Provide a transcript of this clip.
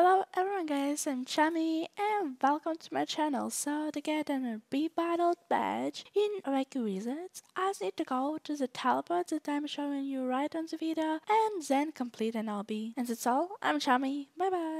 Hello everyone guys, I'm Chummy and welcome to my channel. So to get an rebattled badge in Wacky Wizards, I need to go to the teleport that I'm showing you right on the video and then complete an obby. And that's all, I'm Chummy, bye bye!